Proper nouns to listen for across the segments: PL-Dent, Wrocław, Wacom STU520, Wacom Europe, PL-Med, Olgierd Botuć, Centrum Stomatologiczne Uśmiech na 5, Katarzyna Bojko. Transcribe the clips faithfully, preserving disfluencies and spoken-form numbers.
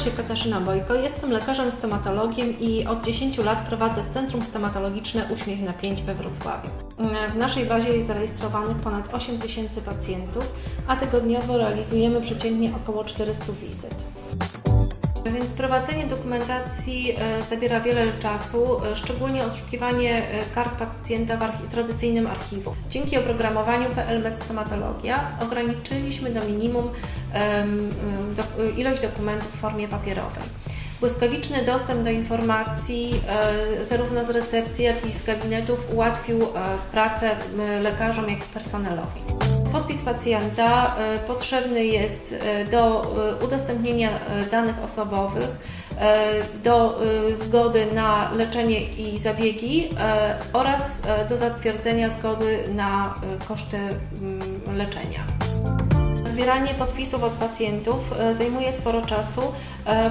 się Katarzyna Bojko, jestem lekarzem stomatologiem i od dziesięciu lat prowadzę Centrum Stomatologiczne Uśmiech na pięć we Wrocławiu. W naszej bazie jest zarejestrowanych ponad osiem tysięcy pacjentów, a tygodniowo realizujemy przeciętnie około czterystu wizyt. Więc prowadzenie dokumentacji zabiera wiele czasu, szczególnie odszukiwanie kart pacjenta w archi- tradycyjnym archiwum. Dzięki oprogramowaniu P L-Med Stomatologia ograniczyliśmy do minimum um, do, ilość dokumentów w formie papierowej. Błyskawiczny dostęp do informacji zarówno z recepcji, jak i z gabinetów ułatwił pracę lekarzom, jak i personelowi. Podpis pacjenta potrzebny jest do udostępnienia danych osobowych, do zgody na leczenie i zabiegi oraz do zatwierdzenia zgody na koszty leczenia. Zbieranie podpisów od pacjentów zajmuje sporo czasu,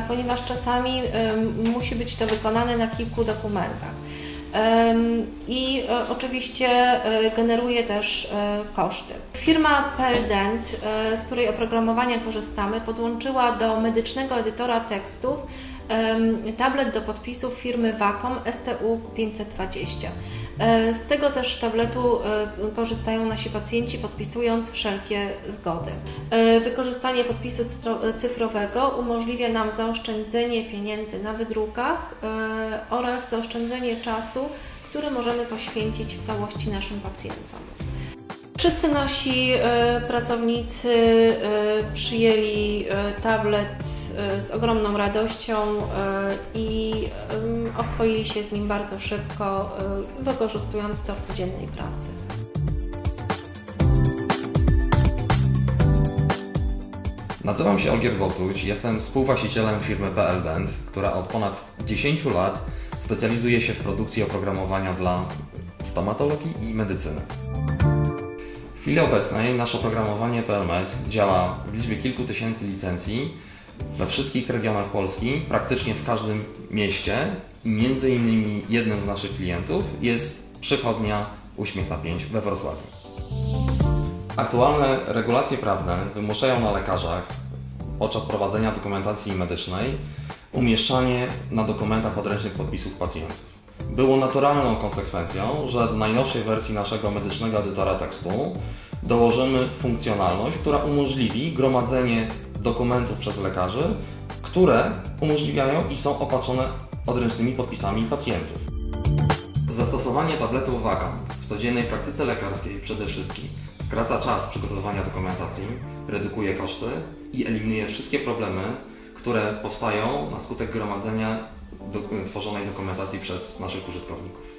ponieważ czasami musi być to wykonane na kilku dokumentach. I oczywiście generuje też koszty. Firma P L-Dent, z której oprogramowania korzystamy, podłączyła do medycznego edytora tekstów tablet do podpisów firmy Wacom S T U pięćset dwadzieścia. Z tego też tabletu korzystają nasi pacjenci, podpisując wszelkie zgody. Wykorzystanie podpisu cyfrowego umożliwia nam zaoszczędzenie pieniędzy na wydrukach oraz zaoszczędzenie czasu, który możemy poświęcić w całości naszym pacjentom. Wszyscy nasi pracownicy przyjęli tablet z ogromną radością i oswoili się z nim bardzo szybko, wykorzystując to w codziennej pracy. Nazywam się Olgierd Botuć, jestem współwłaścicielem firmy P L-Dent, która od ponad dziesięciu lat specjalizuje się w produkcji oprogramowania dla stomatologii i medycyny. W chwili obecnej nasze oprogramowanie P L-Med działa w liczbie kilku tysięcy licencji we wszystkich regionach Polski, praktycznie w każdym mieście i między innymi jednym z naszych klientów jest przychodnia Uśmiech na pięć we Wrocławiu. Aktualne regulacje prawne wymuszają na lekarzach podczas prowadzenia dokumentacji medycznej umieszczanie na dokumentach odręcznych podpisów pacjentów. Było naturalną konsekwencją, że do najnowszej wersji naszego medycznego edytora tekstu dołożymy funkcjonalność, która umożliwi gromadzenie dokumentów przez lekarzy, które umożliwiają i są opatrzone odręcznymi podpisami pacjentów. Zastosowanie tabletów Wacom w codziennej praktyce lekarskiej przede wszystkim skraca czas przygotowywania dokumentacji, redukuje koszty i eliminuje wszystkie problemy, które powstają na skutek gromadzenia do, tworzonej dokumentacji przez naszych użytkowników.